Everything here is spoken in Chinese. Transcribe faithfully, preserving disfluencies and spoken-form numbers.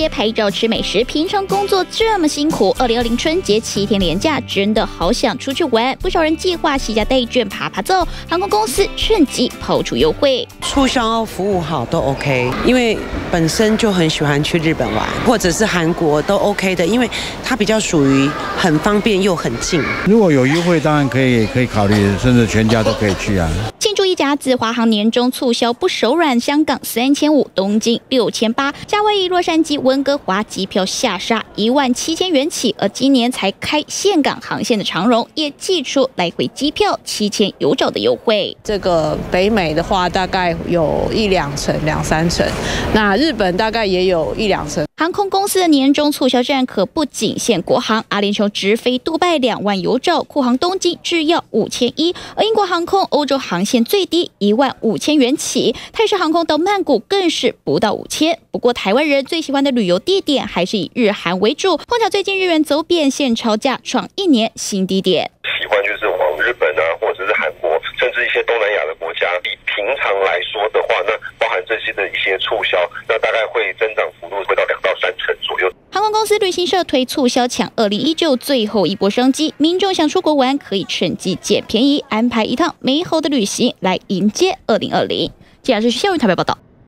街拍照吃美食，平常工作这么辛苦，二零二零春节七天连假，真的好想出去玩。不少人计划西家带眷爬爬走，航空公司趁机抛出优惠，促销服务好都 OK。因为本身就很喜欢去日本玩，或者是韩国都 OK 的，因为它比较属于很方便又很近。如果有优惠，当然可以可以考虑，甚至全家都可以去啊。 一家子华航年终促销不手软，香港三千五，东京六千八，夏威夷、洛杉矶、温哥华机票下杀一万七千元起。而今年才开岘港航线的长荣也祭出来回机票七千有找的优惠。这个北美的话，大概有一两成、两三成，那日本大概也有一两成。 航空公司的年终促销战可不仅限国航，阿联酋直飞杜拜两万有找，库航东京只要五千一，而英国航空欧洲航线最低一万五千元起，泰式航空到曼谷更是不到五千。不过台湾人最喜欢的旅游地点还是以日韩为主，碰巧最近日元走贬，现超价创一年新低点。习惯就是往日本啊，或者是韩国，甚至一些东南亚的国家。比平常来说的话，那包含这些的一些促销，那大概会增长幅度会到两到三成左右。 航空公司旅行社推促销抢二零一九最后一波商机，民众想出国玩可以趁机捡便宜，安排一趟美好的旅行来迎接二零二零。记者是肖云台北报道。